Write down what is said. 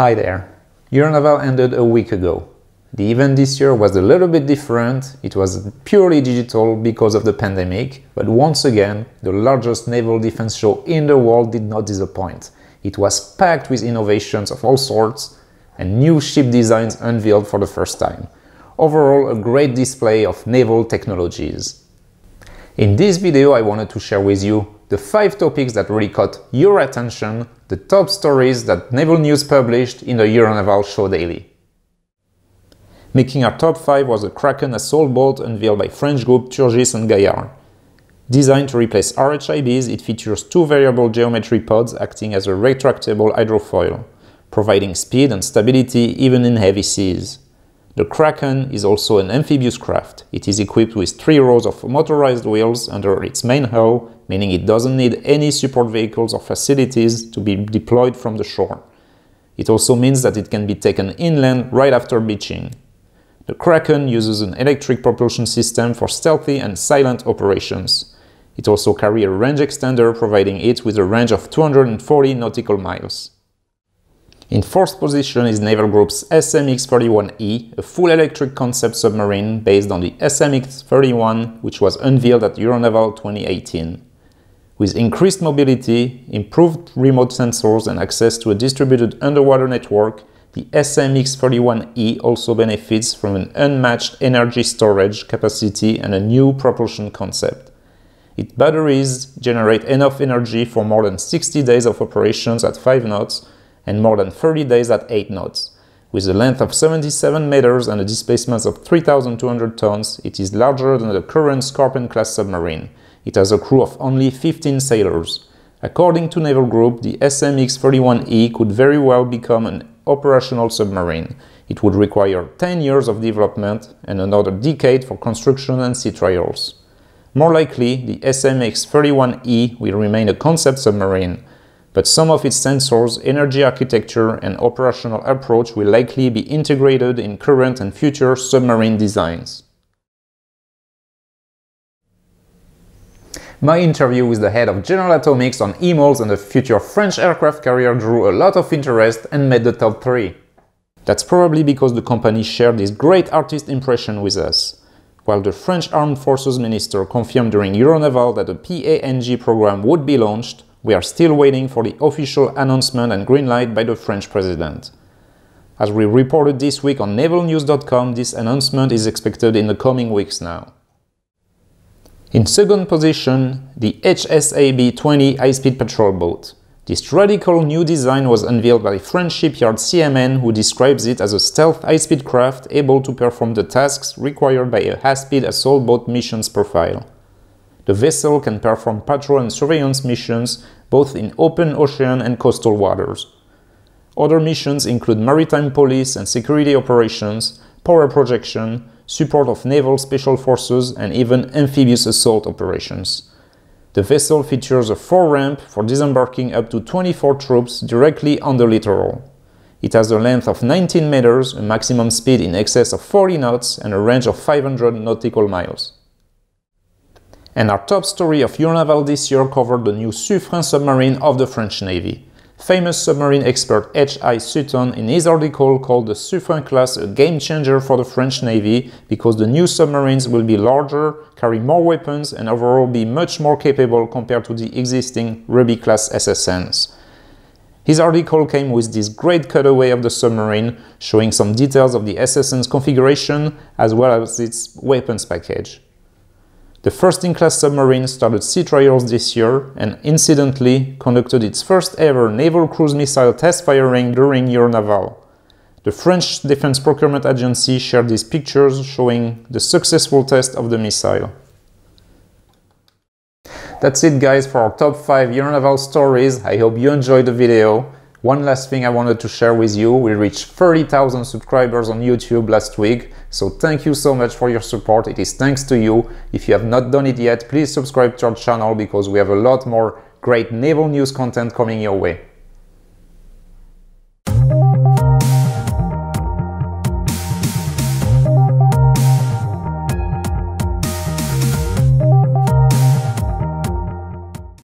Hi there! EuroNaval ended a week ago. The event this year was a little bit different, it was purely digital because of the pandemic, but once again, the largest naval defense show in the world did not disappoint. It was packed with innovations of all sorts and new ship designs unveiled for the first time. Overall, a great display of naval technologies. In this video, I wanted to share with you the 5 topics that really caught your attention, the top stories that Naval News published in the EuroNaval Show Daily. Making our top 5 was the Kraken assault boat unveiled by French group Turgis and Gaillard. Designed to replace RHIBs, it features 2 variable geometry pods acting as a retractable hydrofoil, providing speed and stability even in heavy seas. The Kraken is also an amphibious craft. It is equipped with 3 rows of motorized wheels under its main hull, meaning it doesn't need any support vehicles or facilities to be deployed from the shore. It also means that it can be taken inland right after beaching. The Kraken uses an electric propulsion system for stealthy and silent operations. It also carries a range extender, providing it with a range of 240 nautical miles. In 4th position is Naval Group's SMX-31E, a full electric concept submarine based on the SMX-31, which was unveiled at EuroNaval 2018. With increased mobility, improved remote sensors and access to a distributed underwater network, the SMX-31E also benefits from an unmatched energy storage capacity and a new propulsion concept. Its batteries generate enough energy for more than 60 days of operations at 5 knots, and more than 30 days at 8 knots. With a length of 77 meters and a displacement of 3,200 tons, it is larger than the current Scorpène-class submarine. It has a crew of only 15 sailors. According to Naval Group, the SMX-31E could very well become an operational submarine. It would require 10 years of development and another decade for construction and sea trials. More likely, the SMX-31E will remain a concept submarine, but some of its sensors, energy architecture and operational approach will likely be integrated in current and future submarine designs. My interview with the head of General Atomics on EMALS and the future French aircraft carrier drew a lot of interest and made the top 3. That's probably because the company shared this great artist impression with us. While the French Armed Forces Minister confirmed during EuroNaval that the PANG program would be launched, we are still waiting for the official announcement and green light by the French president. As we reported this week on navalnews.com, this announcement is expected in the coming weeks now. In 2nd position, the HSAB20 high-speed patrol boat. This radical new design was unveiled by French shipyard CMN, who describes it as a stealth high-speed craft able to perform the tasks required by a high-speed assault boat missions profile. The vessel can perform patrol and surveillance missions both in open ocean and coastal waters. Other missions include maritime police and security operations, power projection, support of naval special forces and even amphibious assault operations. The vessel features a 4 ramp for disembarking up to 24 troops directly on the littoral. It has a length of 19 meters, a maximum speed in excess of 40 knots and a range of 500 nautical miles. And our top story of EuroNaval this year covered the new Suffren submarine of the French Navy. Famous submarine expert H.I. Sutton in his article called the Suffren-class a game changer for the French Navy because the new submarines will be larger, carry more weapons and overall be much more capable compared to the existing Ruby class SSNs. His article came with this great cutaway of the submarine, showing some details of the SSN's configuration as well as its weapons package. The first-in-class submarine started sea trials this year and, incidentally, conducted its first-ever naval cruise missile test firing during EuroNaval. The French Defense Procurement Agency shared these pictures showing the successful test of the missile. That's it, guys, for our top 5 EuroNaval stories. I hope you enjoyed the video. One last thing I wanted to share with you, we reached 30,000 subscribers on YouTube last week, so thank you so much for your support, it is thanks to you. If you have not done it yet, please subscribe to our channel because we have a lot more great naval news content coming your way.